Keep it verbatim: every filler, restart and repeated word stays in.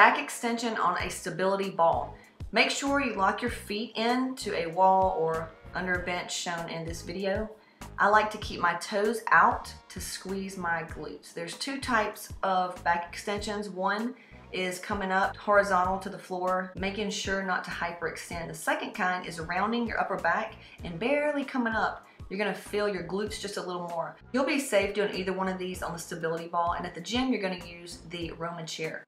back extension on a stability ball. Make sure you lock your feet into a wall or under a bench shown in this video. I like to keep my toes out to squeeze my glutes. There's two types of back extensions. One is coming up horizontal to the floor, making sure not to hyperextend. The second kind is rounding your upper back and barely coming up. You're gonna feel your glutes just a little more. You'll be safe doing either one of these on the stability ball, and at the gym, you're gonna use the Roman chair.